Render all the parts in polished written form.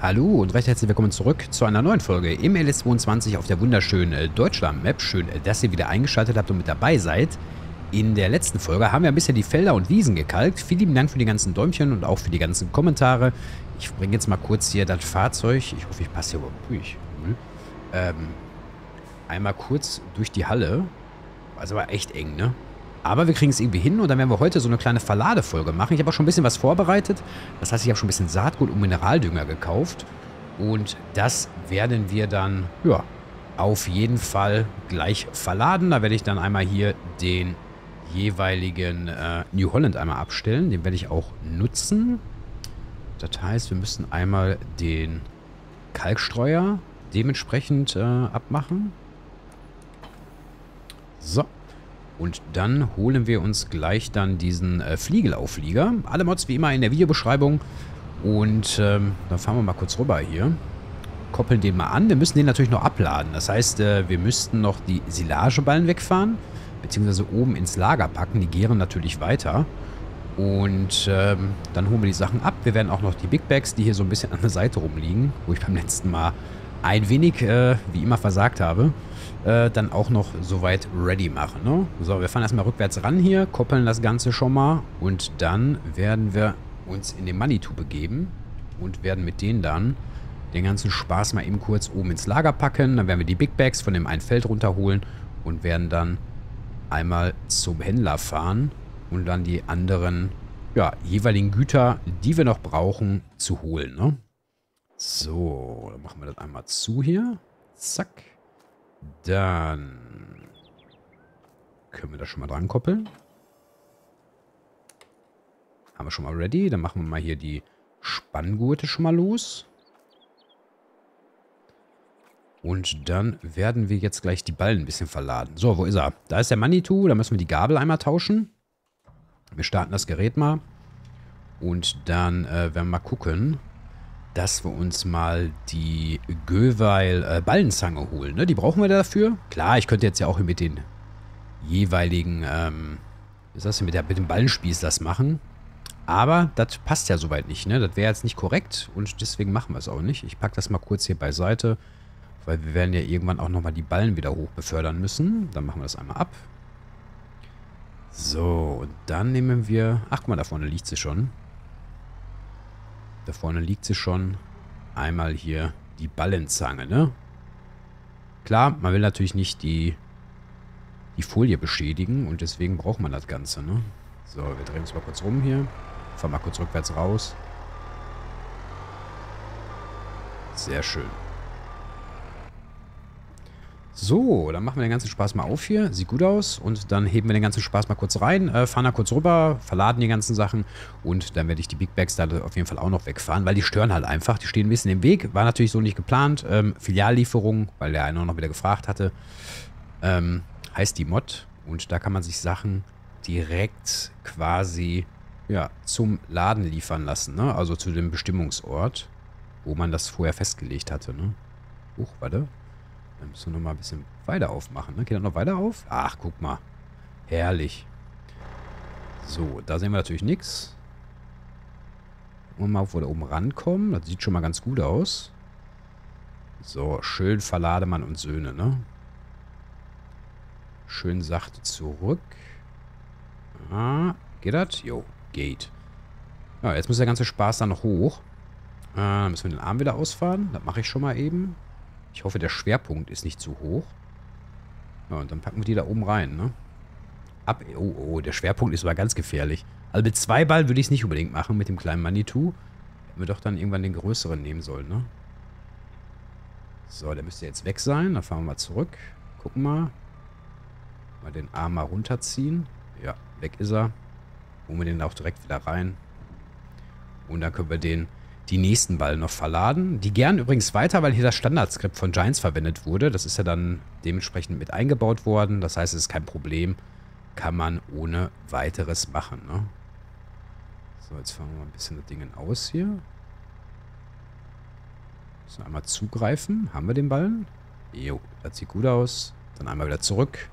Hallo und recht herzlich willkommen zurück zu einer neuen Folge im LS22 auf der wunderschönen Deutschland-Map. Schön, dass ihr wieder eingeschaltet habt und mit dabei seid. In der letzten Folge haben wir ein bisschen die Felder und Wiesen gekalkt. Vielen lieben Dank für die ganzen Däumchen und auch für die ganzen Kommentare. Ich bringe jetzt mal kurz hier das Fahrzeug. Ich hoffe, ich passe hier überhaupt durch. Einmal kurz durch die Halle. Also war echt eng, ne? Aber wir kriegen es irgendwie hin und dann werden wir heute so eine kleine Verladefolge machen. Ich habe auch schon ein bisschen was vorbereitet. Das heißt, ich habe schon ein bisschen Saatgut und Mineraldünger gekauft. Und das werden wir dann, ja, auf jeden Fall gleich verladen. Da werde ich dann einmal hier den jeweiligen New Holland einmal abstellen. Den werde ich auch nutzen. Das heißt, wir müssen einmal den Kalkstreuer dementsprechend abmachen. So. Und dann holen wir uns gleich dann diesen Flügelauflieger. Alle Mods wie immer in der Videobeschreibung. Und dann fahren wir mal kurz rüber hier. Koppeln den mal an. Wir müssen den natürlich noch abladen. Das heißt, wir müssten noch die Silageballen wegfahren. Beziehungsweise oben ins Lager packen. Die gären natürlich weiter. Und dann holen wir die Sachen ab. Wir werden auch noch die Big Bags, die hier so ein bisschen an der Seite rumliegen. Wo ich beim letzten Mal ein wenig, wie immer, versagt habe. Dann auch noch soweit ready machen. Ne? So, wir fahren erstmal rückwärts ran hier, koppeln das Ganze schon mal und dann werden wir uns in den Manitou begeben und werden mit denen dann den ganzen Spaß mal eben kurz oben ins Lager packen. Dann werden wir die Big Bags von dem einen Feld runterholen und werden dann einmal zum Händler fahren und dann die anderen, ja, jeweiligen Güter, die wir noch brauchen, zu holen. Ne? So, dann machen wir das einmal zu hier. Zack. Dann können wir das schon mal dran koppeln. Haben wir schon mal ready. Dann machen wir mal hier die Spanngurte schon mal los. Und dann werden wir jetzt gleich die Ballen ein bisschen verladen. So, wo ist er? Da ist der Manitou. Da müssen wir die Gabel einmal tauschen. Wir starten das Gerät mal. Und dann werden wir mal gucken, dass wir uns mal die Göweil Ballenzange holen. Ne? Die brauchen wir dafür. Klar, ich könnte jetzt ja auch hier mit den jeweiligen, was heißt denn, mit dem Ballenspieß das machen. Aber das passt ja soweit nicht. Ne? Das wäre jetzt nicht korrekt und deswegen machen wir es auch nicht. Ich packe das mal kurz hier beiseite, weil wir werden ja irgendwann auch nochmal die Ballen wieder hoch befördern müssen. Dann machen wir das einmal ab. So, und dann nehmen wir... Ach, guck mal, da vorne liegt sie schon. Da vorne liegt sie schon. Einmal hier die Ballenzange, ne? Klar, man will natürlich nicht die Folie beschädigen und deswegen braucht man das Ganze, ne? So, wir drehen uns mal kurz rum hier. Fahren mal kurz rückwärts raus. Sehr schön. So, dann machen wir den ganzen Spaß mal auf hier. Sieht gut aus. Und dann heben wir den ganzen Spaß mal kurz rein, fahren da kurz rüber, verladen die ganzen Sachen. Und dann werde ich die Big Bags da auf jeden Fall auch noch wegfahren, weil die stören halt einfach. Die stehen ein bisschen im Weg. War natürlich so nicht geplant. Filiallieferung, weil der eine auch noch wieder gefragt hatte. Heißt die Mod. Und da kann man sich Sachen direkt quasi, ja, zum Laden liefern lassen, ne? Also zu dem Bestimmungsort, wo man das vorher festgelegt hatte, ne? Huch, warte. Dann müssen wir nochmal ein bisschen weiter aufmachen. Ne? Geht das noch weiter auf? Ach, guck mal. Herrlich. So, da sehen wir natürlich nichts. Gucken wir mal auf, wo wir da oben rankommen. Das sieht schon mal ganz gut aus. So, schön Verlademann und Söhne, ne? Schön sacht zurück. Ah, geht das? Jo, geht. Ja, jetzt muss der ganze Spaß dann noch hoch. Dann müssen wir den Arm wieder ausfahren. Das mache ich schon mal eben. Ich hoffe, der Schwerpunkt ist nicht zu hoch. Ja, und dann packen wir die da oben rein, ne? Ab. Oh, der Schwerpunkt ist aber ganz gefährlich. Also mit zwei Ballen würde ich es nicht unbedingt machen, mit dem kleinen Manitou. Hätten wir doch dann irgendwann den größeren nehmen sollen, ne? So, der müsste jetzt weg sein. Dann fahren wir mal zurück. Gucken mal. Mal den Arm mal runterziehen. Ja, weg ist er. Holen wir den auch direkt wieder rein. Und dann können wir den... die nächsten Ballen noch verladen. Die gären übrigens weiter, weil hier das Standardskript von Giants verwendet wurde. Das ist ja dann dementsprechend mit eingebaut worden. Das heißt, es ist kein Problem. Kann man ohne weiteres machen, ne? So, jetzt fahren wir mal ein bisschen das Ding aus hier. Müssen wir einmal zugreifen. Haben wir den Ballen? Jo, das sieht gut aus. Dann einmal wieder zurück.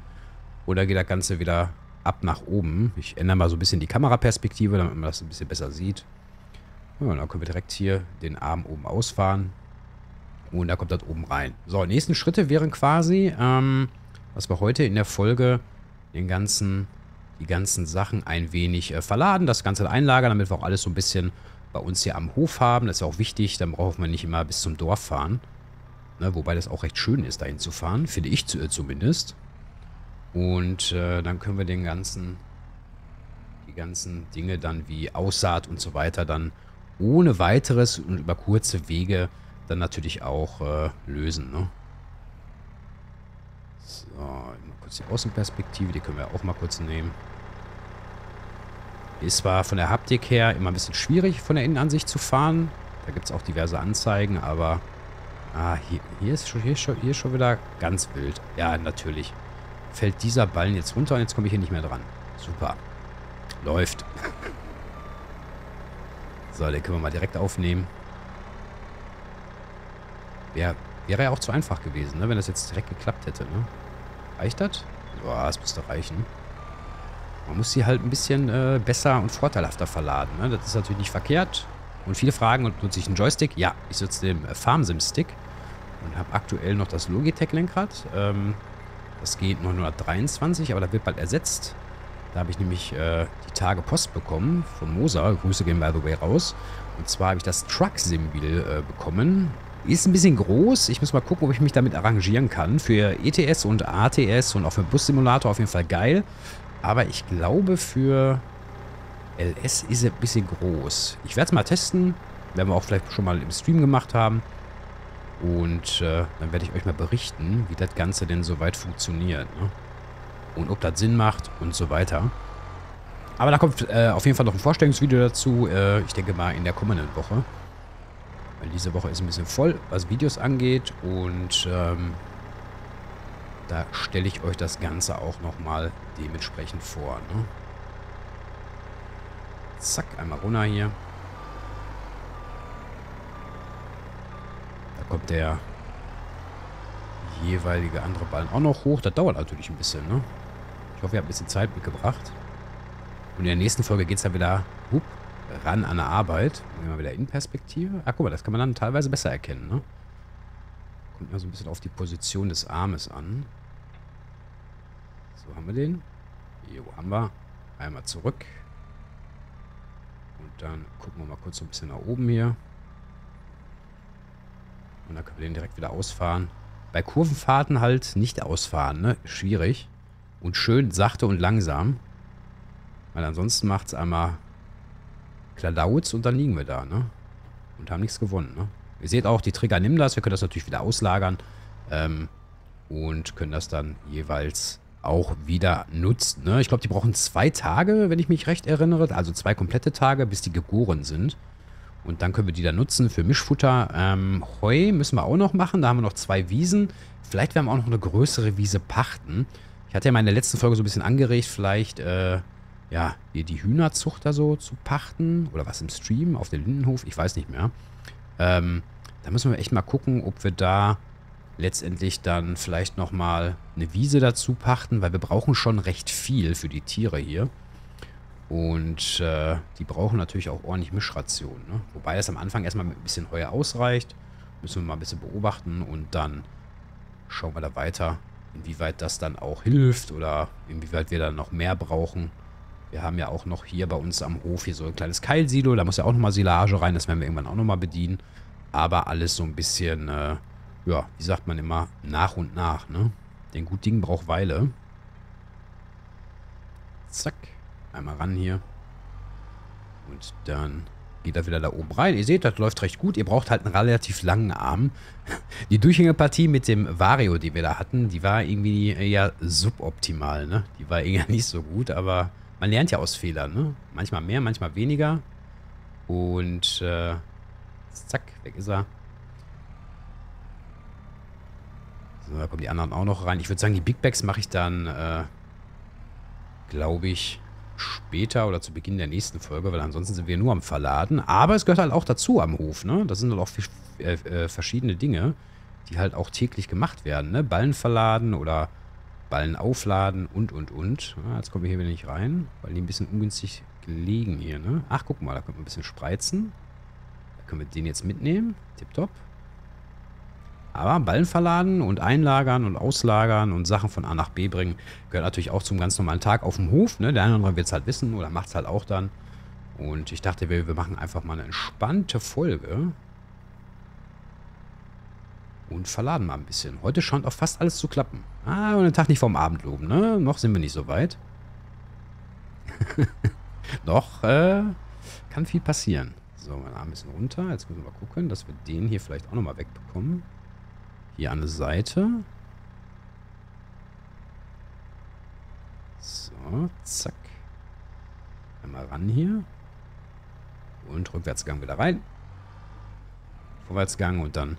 Oder geht das Ganze wieder ab nach oben. Ich ändere mal so ein bisschen die Kameraperspektive, damit man das ein bisschen besser sieht. Ja, dann können wir direkt hier den Arm oben ausfahren. Und da kommt das oben rein. So, nächsten Schritte wären quasi, was wir heute in der Folge die ganzen Sachen ein wenig verladen. Das Ganze einlagern, damit wir auch alles so ein bisschen bei uns hier am Hof haben. Das ist auch wichtig, dann braucht man nicht immer bis zum Dorf fahren. Ne, wobei das auch recht schön ist, dahin zu fahren. Finde ich zumindest. Und dann können wir die ganzen Dinge dann wie Aussaat und so weiter dann ohne weiteres und über kurze Wege dann natürlich auch lösen. Ne? So, mal kurz die Außenperspektive, die können wir auch mal kurz nehmen. Ist zwar von der Haptik her immer ein bisschen schwierig, von der Innenansicht zu fahren. Da gibt es auch diverse Anzeigen, aber... Ah, hier ist schon wieder ganz wild. Ja, natürlich. Fällt dieser Ballen jetzt runter und jetzt komme ich hier nicht mehr dran. Super. Läuft. So, den können wir mal direkt aufnehmen. Wäre ja auch zu einfach gewesen, ne? Wenn das jetzt direkt geklappt hätte. Ne? Reicht das? Boah, das müsste reichen. Man muss sie halt ein bisschen besser und vorteilhafter verladen. Ne? Das ist natürlich nicht verkehrt. Und viele fragen, und nutze ich einen Joystick? Ja, ich nutze den FarmSim-Stick und habe aktuell noch das Logitech-Lenkrad. Das geht 923, aber das wird bald ersetzt. Da habe ich nämlich die Tage Post bekommen von Moser. Grüße gehen by the way raus. Und zwar habe ich das Truck-Symbol bekommen. Ist ein bisschen groß. Ich muss mal gucken, ob ich mich damit arrangieren kann. Für ETS und ATS und auch für Bus-Simulator auf jeden Fall geil. Aber ich glaube, für LS ist es ein bisschen groß. Ich werde es mal testen. Werden wir auch vielleicht schon mal im Stream gemacht haben. Und dann werde ich euch mal berichten, wie das Ganze denn soweit funktioniert. Ne? Und ob das Sinn macht und so weiter. Aber da kommt auf jeden Fall noch ein Vorstellungsvideo dazu. Ich denke mal in der kommenden Woche. Weil diese Woche ist ein bisschen voll, was Videos angeht. Und da stelle ich euch das Ganze auch nochmal dementsprechend vor. Ne? Zack, einmal runter hier. Da kommt der jeweilige andere Ballen auch noch hoch. Das dauert natürlich ein bisschen, ne? Ich hoffe, ihr habt ein bisschen Zeit mitgebracht. Und in der nächsten Folge geht es dann wieder ran an der Arbeit. Gehen wir wieder in Perspektive. Ach, guck mal, das kann man dann teilweise besser erkennen, ne? Kommt ja so ein bisschen auf die Position des Armes an. So, haben wir den. Jo, haben wir. Einmal zurück. Und dann gucken wir mal kurz so ein bisschen nach oben hier. Und dann können wir den direkt wieder ausfahren. Bei Kurvenfahrten halt nicht ausfahren, ne? Schwierig. Und schön sachte und langsam. Weil ansonsten macht es einmal Kladauz und dann liegen wir da, ne? Und haben nichts gewonnen, ne? Ihr seht auch, die Trigger nehmen das. Wir können das natürlich wieder auslagern. Und können das dann jeweils auch wieder nutzen. Ne? Ich glaube, die brauchen 2 Tage, wenn ich mich recht erinnere. Also 2 komplette Tage, bis die geboren sind. Und dann können wir die dann nutzen für Mischfutter. Heu müssen wir auch noch machen. Da haben wir noch 2 Wiesen. Vielleicht werden wir auch noch eine größere Wiese pachten. Ich hatte ja mal in der letzten Folge so ein bisschen angeregt, vielleicht ja, hier die Hühnerzucht da so zu pachten. Oder was im Stream auf dem Lindenhof. Ich weiß nicht mehr. Da müssen wir echt mal gucken, ob wir da letztendlich dann vielleicht nochmal eine Wiese dazu pachten, weil wir brauchen schon recht viel für die Tiere hier. Und die brauchen natürlich auch ordentlich Mischration. Ne? Wobei das am Anfang erstmal mit ein bisschen Heu ausreicht. Müssen wir mal ein bisschen beobachten und dann schauen wir da weiter, inwieweit das dann auch hilft oder inwieweit wir dann noch mehr brauchen. Wir haben ja auch noch hier bei uns am Hof hier so ein kleines Keilsilo. Da muss ja auch nochmal Silage rein. Das werden wir irgendwann auch nochmal bedienen. Aber alles so ein bisschen, ja, wie sagt man immer, nach und nach, ne? Denn gut Ding braucht Weile. Zack. Einmal ran hier. Und dann geht er wieder da oben rein. Ihr seht, das läuft recht gut. Ihr braucht halt einen relativ langen Arm. Die Durchhängepartie mit dem Vario, die wir da hatten, die war irgendwie eher suboptimal, ne? Die war eher nicht so gut, aber... Man lernt ja aus Fehlern, ne? Manchmal mehr, manchmal weniger. Und zack, weg ist er. So, da kommen die anderen auch noch rein. Ich würde sagen, die Big Bags mache ich dann, glaube ich, später oder zu Beginn der nächsten Folge, weil ansonsten sind wir nur am Verladen. Aber es gehört halt auch dazu am Hof, ne? Das sind halt auch verschiedene Dinge, die halt auch täglich gemacht werden, ne? Ballen verladen oder... Ballen aufladen und. Ah, jetzt kommen wir hier wieder nicht rein, weil die ein bisschen ungünstig liegen hier, ne? Ach, guck mal, da können wir ein bisschen spreizen. Können wir den jetzt mitnehmen? Tipptopp. Aber Ballen verladen und einlagern und auslagern und Sachen von A nach B bringen gehört natürlich auch zum ganz normalen Tag auf dem Hof. Ne? Der eine oder andere wird es halt wissen oder macht es halt auch dann. Und ich dachte, wir machen einfach mal eine entspannte Folge. Und verladen mal ein bisschen. Heute scheint auch fast alles zu klappen. Ah, und den Tag nicht vorm Abend loben, ne? Noch sind wir nicht so weit. Noch kann viel passieren. So, mein Arm ist runter. Jetzt müssen wir mal gucken, dass wir den hier vielleicht auch nochmal wegbekommen. Hier an der Seite. So, zack. Einmal ran hier. Und Rückwärtsgang wieder rein. Vorwärtsgang und dann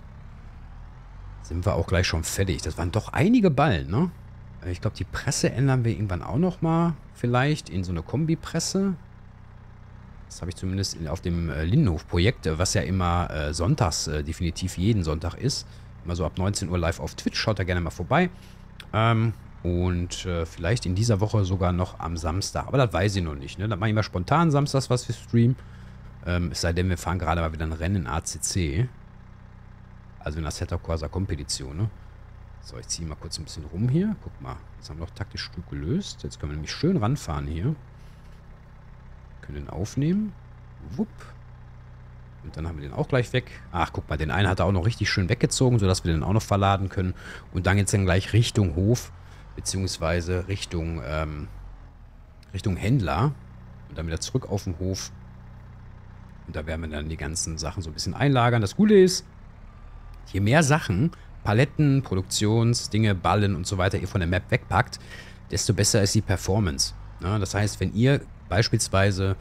sind wir auch gleich schon fertig. Das waren doch einige Ballen, ne? Ich glaube, die Presse ändern wir irgendwann auch nochmal. Vielleicht in so eine Kombipresse. Das habe ich zumindest auf dem Lindenhof-Projekt, was ja immer sonntags, definitiv jeden Sonntag ist. Immer so ab 19 Uhr live auf Twitch. Schaut da gerne mal vorbei. Und vielleicht in dieser Woche sogar noch am Samstag. Aber das weiß ich noch nicht. Ne? Das mache ich mal spontan samstags, was wir streamen. Es sei denn, wir fahren gerade mal wieder ein Rennen in ACC. Also in der Setup Corsa-Kompetition. Ne? So, ich ziehe mal kurz ein bisschen rum hier. Guck mal, jetzt haben wir noch taktisch gut gelöst. Jetzt können wir nämlich schön ranfahren hier. Können den aufnehmen. Wupp. Und dann haben wir den auch gleich weg. Ach, guck mal, den einen hat er auch noch richtig schön weggezogen, sodass wir den auch noch verladen können. Und dann geht es dann gleich Richtung Hof, beziehungsweise Richtung, Richtung Händler. Und dann wieder zurück auf den Hof. Und da werden wir dann die ganzen Sachen so ein bisschen einlagern. Das Coole ist, je mehr Sachen, Paletten, Produktionsdinge, Ballen und so weiter ihr von der Map wegpackt, desto besser ist die Performance. Ja, das heißt, wenn ihr beispielsweise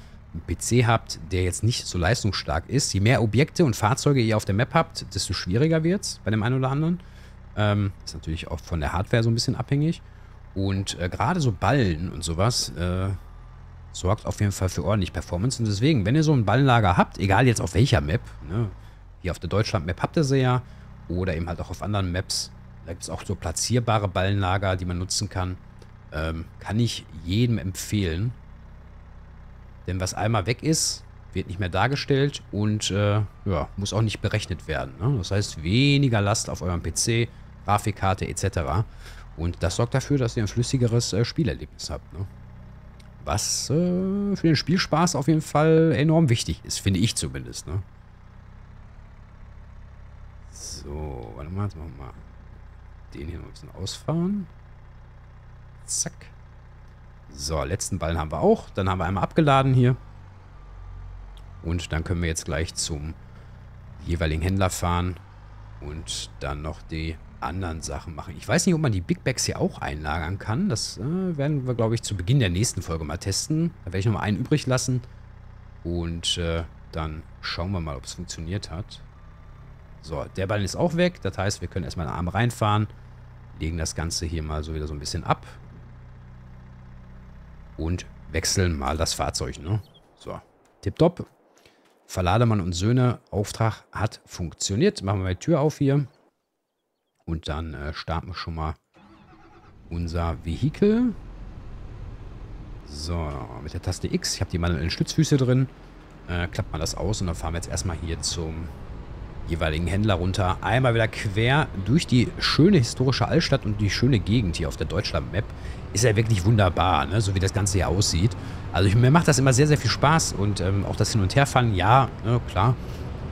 PC habt, der jetzt nicht so leistungsstark ist. Je mehr Objekte und Fahrzeuge ihr auf der Map habt, desto schwieriger wird es bei dem einen oder anderen. Ist natürlich auch von der Hardware so ein bisschen abhängig. Und gerade so Ballen und sowas sorgt auf jeden Fall für ordentlich Performance. Und deswegen, wenn ihr so ein Ballenlager habt, egal jetzt auf welcher Map, ne, hier auf der Deutschland-Map habt ihr sie ja, oder eben halt auch auf anderen Maps, da gibt es auch so platzierbare Ballenlager, die man nutzen kann. Kann ich jedem empfehlen. Denn was einmal weg ist, wird nicht mehr dargestellt und ja, muss auch nicht berechnet werden. Ne? Das heißt, weniger Last auf eurem PC, Grafikkarte etc. Und das sorgt dafür, dass ihr ein flüssigeres Spielerlebnis habt. Ne? Was für den Spielspaß auf jeden Fall enorm wichtig ist, finde ich zumindest. Ne? So, warte mal, jetzt machen wir mal den hier noch ein bisschen ausfahren. Zack. So, letzten Ballen haben wir auch. Dann haben wir einmal abgeladen hier. Und dann können wir jetzt gleich zum jeweiligen Händler fahren und dann noch die anderen Sachen machen. Ich weiß nicht, ob man die Big Bags hier auch einlagern kann. Das werden wir, glaube ich, zu Beginn der nächsten Folge mal testen. Da werde ich nochmal einen übrig lassen. Und dann schauen wir mal, ob es funktioniert hat. So, der Ballen ist auch weg. Das heißt, wir können erstmal den Arm reinfahren. Legen das Ganze hier mal so wieder so ein bisschen ab. Und wechseln mal das Fahrzeug, ne? So, tipptopp. Verlademann und Söhne, Auftrag hat funktioniert. Machen wir mal die Tür auf hier. Und dann starten wir schon mal unser Vehikel. So, mit der Taste X. Ich habe die manuellen Stützfüße drin. Klappt mal das aus und dann fahren wir jetzt erstmal hier zum jeweiligen Händler runter. Einmal wieder quer durch die schöne historische Altstadt und die schöne Gegend hier auf der Deutschland-Map. Ist ja wirklich wunderbar, ne? So wie das Ganze hier aussieht. Also mir macht das immer sehr, sehr viel Spaß und auch das Hin- und Herfahren, ja, ne, klar.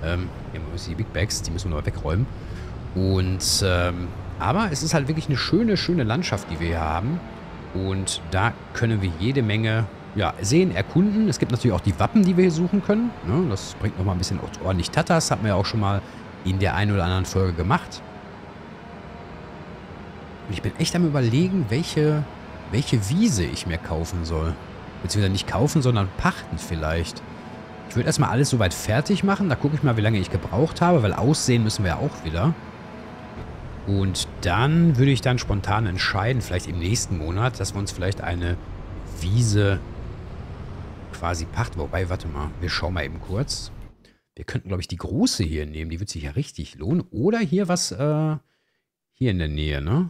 Hier haben wir die Big Bags, die müssen wir noch wegräumen. Und, aber es ist halt wirklich eine schöne, schöne Landschaft, die wir hier haben. Und da können wir jede Menge, ja, sehen, erkunden. Es gibt natürlich auch die Wappen, die wir hier suchen können. Ne? Das bringt nochmal ein bisschen ordentlich Tatas. Hatten wir ja auch schon mal in der einen oder anderen Folge gemacht. Und ich bin echt am Überlegen, welche Wiese ich mir kaufen soll. Beziehungsweise nicht kaufen, sondern pachten vielleicht. Ich würde erstmal alles soweit fertig machen. Da gucke ich mal, wie lange ich gebraucht habe, weil aussehen müssen wir ja auch wieder. Und dann würde ich dann spontan entscheiden, vielleicht im nächsten Monat, dass wir uns vielleicht eine Wiese quasi Pacht. Wobei, warte mal, wir schauen mal eben kurz. Wir könnten, glaube ich, die große hier nehmen. Die wird sich ja richtig lohnen. Oder hier was, hier in der Nähe, ne?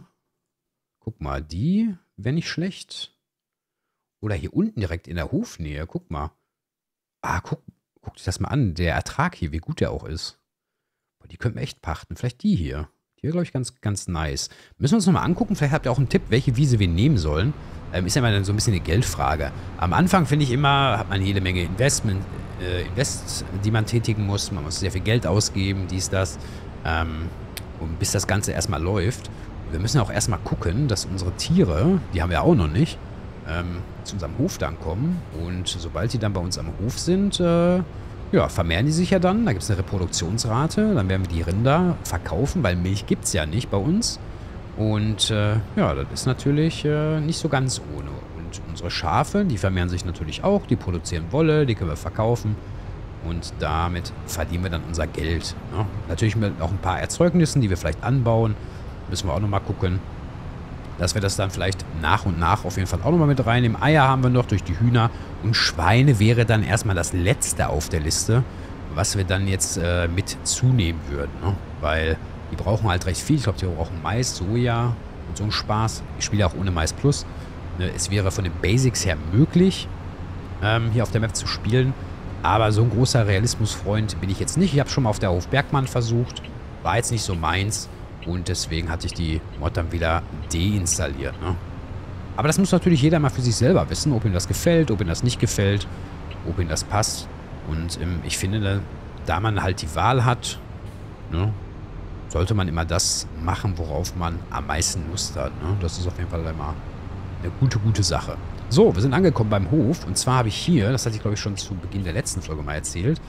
Guck mal, die wäre nicht schlecht. Oder hier unten direkt in der Hofnähe. Guck mal. Ah, guck, Guck dir das mal an, der Ertrag hier, wie gut der auch ist. Boah, die könnten wir echt pachten. Vielleicht die hier. Die hier, glaube ich, ganz nice. Müssen wir uns nochmal angucken. Vielleicht habt ihr auch einen Tipp, welche Wiese wir nehmen sollen. Ist ja immer dann so ein bisschen eine Geldfrage. Am Anfang, finde ich immer, hat man jede Menge Investment, die man tätigen muss. Man muss sehr viel Geld ausgeben, dies, das. Und bis das Ganze erstmal läuft. Wir müssen auch erstmal gucken, dass unsere Tiere, die haben wir auch noch nicht, zu unserem Hof dann kommen. Und sobald die dann bei uns am Hof sind, ja, vermehren die sich ja dann. Da gibt es eine Reproduktionsrate. Dann werden wir die Rinder verkaufen, weil Milch gibt es ja nicht bei uns. Und ja, das ist natürlich nicht so ganz ohne. Und unsere Schafe, die vermehren sich natürlich auch. Die produzieren Wolle, die können wir verkaufen. Und damit verdienen wir dann unser Geld. Ne? Natürlich mit auch ein paar Erzeugnissen, die wir vielleicht anbauen. Müssen wir auch nochmal gucken, dass wir das dann vielleicht nach und nach auf jeden Fall auch nochmal mit reinnehmen. Eier haben wir noch durch die Hühner. Und Schweine wäre dann erstmal das Letzte auf der Liste, was wir dann jetzt mit zunehmen würden. Ne? Weil die brauchen halt recht viel. Ich glaube, die brauchen Mais, Soja und so einen Spaß. Ich spiele auch ohne Mais Plus. Ne? Es wäre von den Basics her möglich, hier auf der Map zu spielen. Aber so ein großer Realismusfreund bin ich jetzt nicht. Ich habe schon mal auf der Hof Bergmann versucht. War jetzt nicht so meins. Und deswegen hatte ich die Mod dann wieder deinstalliert. Ne? Aber das muss natürlich jeder mal für sich selber wissen, ob ihm das gefällt, ob ihm das nicht gefällt, ob ihm das passt. Und ich finde, da man halt die Wahl hat, ne, sollte man immer das machen, worauf man am meisten Lust hat. Ne? Das ist auf jeden Fall immer eine gute Sache. So, wir sind angekommen beim Hof. Und zwar habe ich hier, das hatte ich glaube ich schon zu Beginn der letzten Folge mal erzählt,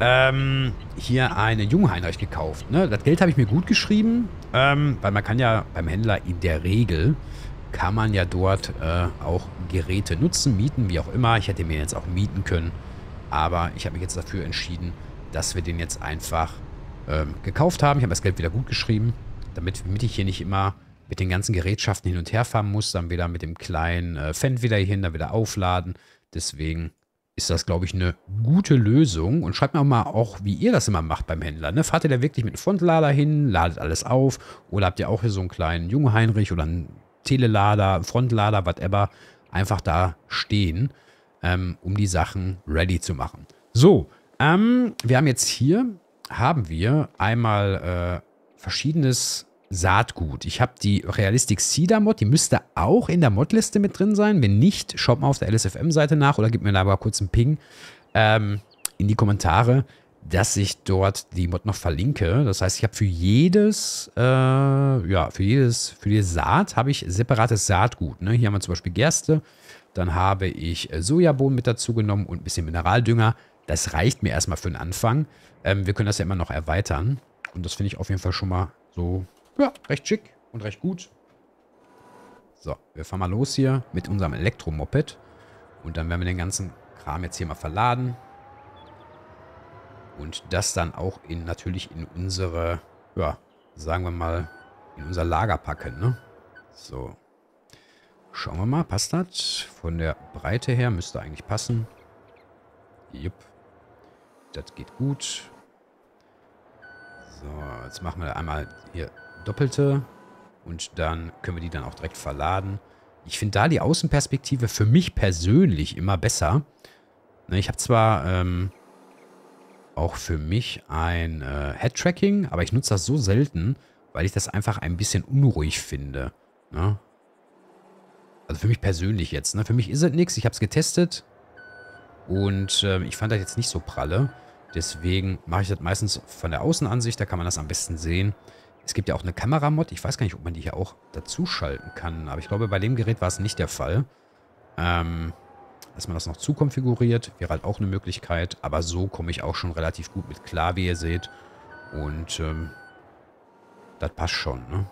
hier einen Jungheinrich gekauft. Ne? Das Geld habe ich mir gut geschrieben, weil man kann ja beim Händler in der Regel, kann man ja dort auch Geräte nutzen, mieten, wie auch immer. Ich hätte mir jetzt auch mieten können, aber ich habe mich jetzt dafür entschieden, dass wir den jetzt einfach gekauft haben. Ich habe das Geld wieder gut geschrieben, damit ich hier nicht immer mit den ganzen Gerätschaften hin und her fahren muss, dann wieder mit dem kleinen Fan wieder hin, dann wieder aufladen. Deswegen ist das, glaube ich, eine gute Lösung. Und schreibt mir auch mal, wie ihr das immer macht beim Händler. Ne? Fahrt ihr da wirklich mit einem Frontlader hin, ladet alles auf? Oder habt ihr auch hier so einen kleinen Jungheinrich oder einen Telelader, Frontlader, whatever, einfach da stehen, um die Sachen ready zu machen. So, wir haben jetzt hier, einmal verschiedenes Saatgut. Ich habe die Realistic Cedar Mod, die müsste auch in der Modliste mit drin sein. Wenn nicht, schaut mal auf der LSFM-Seite nach oder gebt mir da mal kurz einen Ping in die Kommentare, dass ich dort die Mod noch verlinke. Das heißt, ich habe für jedes, für jedes Saat habe ich separates Saatgut. Ne? Hier haben wir zum Beispiel Gerste, dann habe ich Sojabohnen mit dazu genommen und ein bisschen Mineraldünger. Das reicht mir erstmal für den Anfang. Wir können das ja immer noch erweitern und das finde ich auf jeden Fall schon mal so. Ja, recht schick und recht gut. So, wir fahren mal los hier mit unserem Elektromoped. Und dann werden wir den ganzen Kram jetzt hier mal verladen. Und das dann auch natürlich in unsere, ja, sagen wir mal, in unser Lager packen, ne? So. Schauen wir mal, passt das? Von der Breite her müsste eigentlich passen. Jupp. Das geht gut. So, jetzt machen wir einmal hier doppelte und dann können wir die dann auch direkt verladen. Ich finde da die Außenperspektive für mich persönlich immer besser. Ich habe zwar auch für mich ein Headtracking, aber ich nutze das so selten, weil ich das einfach ein bisschen unruhig finde. Ne? Also für mich persönlich jetzt. Ne? Für mich ist es nichts. Ich habe es getestet und ich fand das jetzt nicht so pralle. Deswegen mache ich das meistens von der Außenansicht. Da kann man das am besten sehen. Es gibt ja auch eine Kameramod. Ich weiß gar nicht, ob man die hier auch dazu schalten kann. Aber ich glaube, bei dem Gerät war es nicht der Fall. Dass man das noch zukonfiguriert, wäre halt auch eine Möglichkeit. Aber so komme ich auch schon relativ gut mit klar, wie ihr seht. Und das passt schon, ne?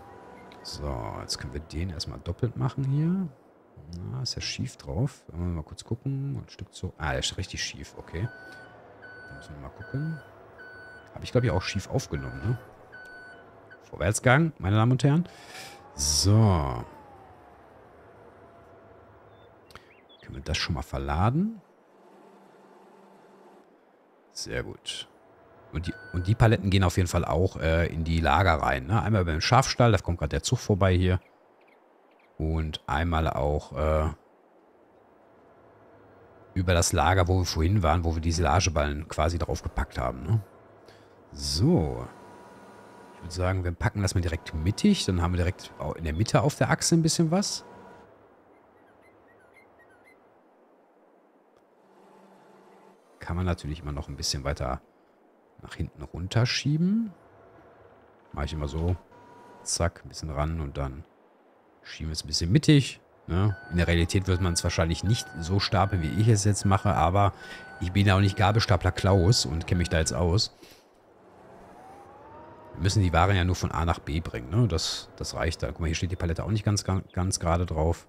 So, jetzt können wir den erstmal doppelt machen hier. Na, ist ja schief drauf. Wollen wir mal kurz gucken. Ein Stück zu. Ah, der ist richtig schief, okay. Da müssen wir mal gucken. Habe ich, glaube ich, auch schief aufgenommen, ne? Vorwärtsgang, meine Damen und Herren. So. Können wir das schon mal verladen? Sehr gut. Und die Paletten gehen auf jeden Fall auch in die Lager rein. Ne? Einmal beim Schafstall, da kommt gerade der Zug vorbei hier. Und einmal auch über das Lager, wo wir vorhin waren, wo wir die Silageballen quasi drauf gepackt haben. Ne? So. Ich würde sagen, wir packen das mal direkt mittig. Dann haben wir direkt in der Mitte auf der Achse ein bisschen was. Kann man natürlich immer noch ein bisschen weiter nach hinten runterschieben. Mache ich immer so. Zack, ein bisschen ran und dann schieben wir es ein bisschen mittig. Ne? In der Realität wird man es wahrscheinlich nicht so stapeln, wie ich es jetzt mache, aber ich bin ja auch nicht Gabelstapler Klaus und kenne mich da jetzt aus. Wir müssen die Waren ja nur von A nach B bringen, ne? Das reicht da. Guck mal, hier steht die Palette auch nicht ganz gerade drauf.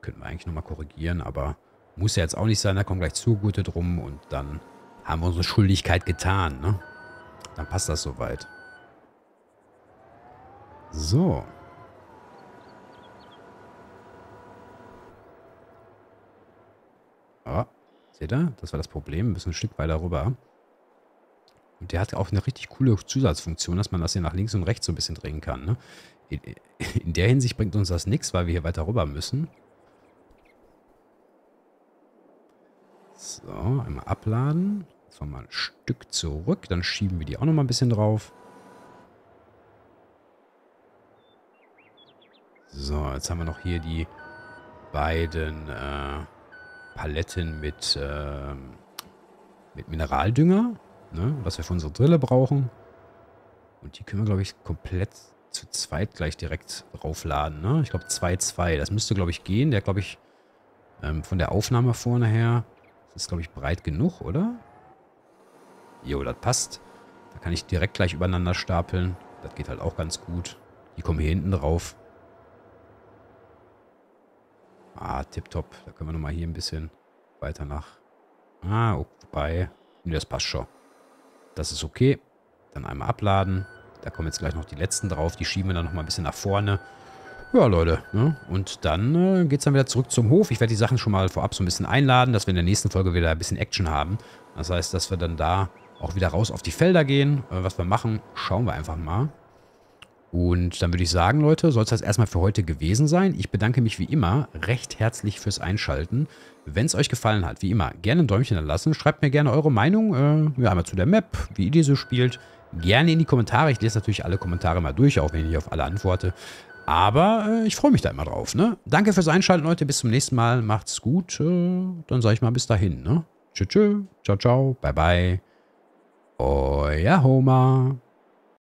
Könnten wir eigentlich nochmal korrigieren, aber muss ja jetzt auch nicht sein. Da kommen gleich Zugute drum und dann haben wir unsere Schuldigkeit getan, ne? Dann passt das soweit. So. Ah, seht ihr? Das war das Problem. Wir müssen ein Stück weiter rüber. Und der hat auch eine richtig coole Zusatzfunktion, dass man das hier nach links und rechts so ein bisschen drehen kann. Ne? In der Hinsicht bringt uns das nichts, weil wir hier weiter rüber müssen. So, einmal abladen. Jetzt fahren wir mal ein Stück zurück. Dann schieben wir die auch nochmal ein bisschen drauf. So, jetzt haben wir noch hier die beiden Paletten mit Mineraldünger, ne, was wir für unsere Drille brauchen. Und die können wir, glaube ich, komplett zu zweit gleich direkt draufladen. Ne? Ich glaube 2-2. Das müsste, glaube ich, gehen. Der, glaube ich, von der Aufnahme vorne her, das ist, glaube ich, breit genug, oder? Jo, das passt. Da kann ich direkt gleich übereinander stapeln. Das geht halt auch ganz gut. Die kommen hier hinten drauf. Ah, tipptopp. Da können wir nochmal hier ein bisschen weiter nach. Ah, wobei. Nee, das passt schon. Das ist okay. Dann einmal abladen. Da kommen jetzt gleich noch die letzten drauf. Die schieben wir dann nochmal ein bisschen nach vorne. Ja, Leute. Ne? Und dann geht es dann wieder zurück zum Hof. Ich werde die Sachen schon mal vorab so ein bisschen einladen, dass wir in der nächsten Folge wieder ein bisschen Action haben. Das heißt, dass wir dann da auch wieder raus auf die Felder gehen. Was wir machen, schauen wir einfach mal. Und dann würde ich sagen, Leute, soll es das erstmal für heute gewesen sein. Ich bedanke mich wie immer recht herzlich fürs Einschalten. Wenn es euch gefallen hat, wie immer, gerne ein Däumchen hinterlassen. Schreibt mir gerne eure Meinung, ja, einmal zu der Map, wie ihr die so spielt. Gerne in die Kommentare. Ich lese natürlich alle Kommentare mal durch, auch wenn ich nicht auf alle antworte. Aber ich freue mich da immer drauf. Ne? Danke fürs Einschalten, Leute. Bis zum nächsten Mal. Macht's gut. Dann sage ich mal bis dahin. Ne? Tschö, tschö. Ciao, ciao. Bye, bye. Euer Homer.